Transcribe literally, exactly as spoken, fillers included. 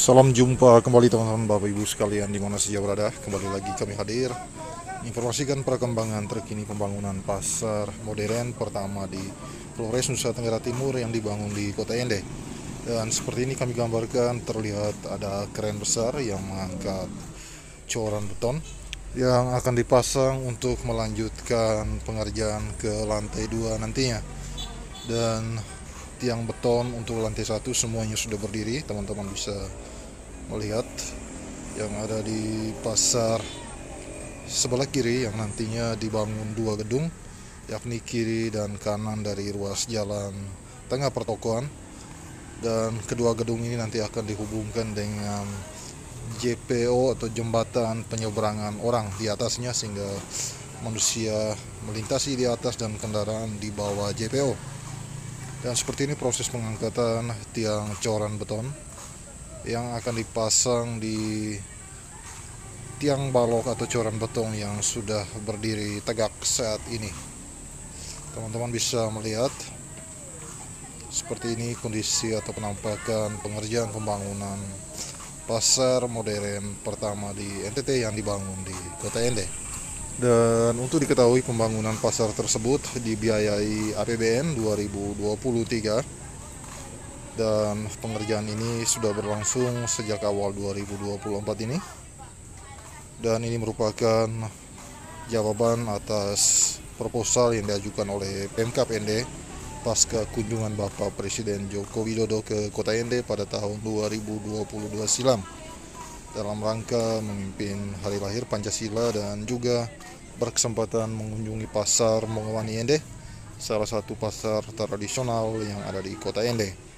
Salam jumpa kembali teman-teman, Bapak Ibu sekalian di mana saja berada. Kembali lagi kami hadir informasikan perkembangan terkini pembangunan pasar modern pertama di Flores, Nusa Tenggara Timur yang dibangun di Kota Ende. Dan seperti ini kami gambarkan, terlihat ada kren besar yang mengangkat coran beton yang akan dipasang untuk melanjutkan pengerjaan ke lantai dua nantinya. Dan tiang beton untuk lantai satu semuanya sudah berdiri, teman-teman bisa melihat yang ada di pasar sebelah kiri yang nantinya dibangun dua gedung, yakni kiri dan kanan dari ruas jalan tengah pertokoan, dan kedua gedung ini nanti akan dihubungkan dengan J P O atau Jembatan Penyeberangan Orang di atasnya, sehingga manusia melintasi di atas dan kendaraan di bawah J P O. Dan seperti ini proses pengangkatan tiang coran beton yang akan dipasang di tiang balok atau coran beton yang sudah berdiri tegak saat ini. Teman-teman bisa melihat seperti ini kondisi atau penampakan pengerjaan pembangunan pasar modern pertama di N T T yang dibangun di Kota Ende. Dan untuk diketahui, pembangunan pasar tersebut dibiayai A P B N dua ribu dua puluh tiga dan pengerjaan ini sudah berlangsung sejak awal dua ribu dua puluh empat ini, dan ini merupakan jawaban atas proposal yang diajukan oleh Pemkab Ende pasca kunjungan Bapak Presiden Joko Widodo ke Kota Ende pada tahun dua ribu dua puluh dua silam dalam rangka memimpin hari lahir Pancasila, dan juga berkesempatan mengunjungi pasar Mengawani Ende, salah satu pasar tradisional yang ada di Kota Ende.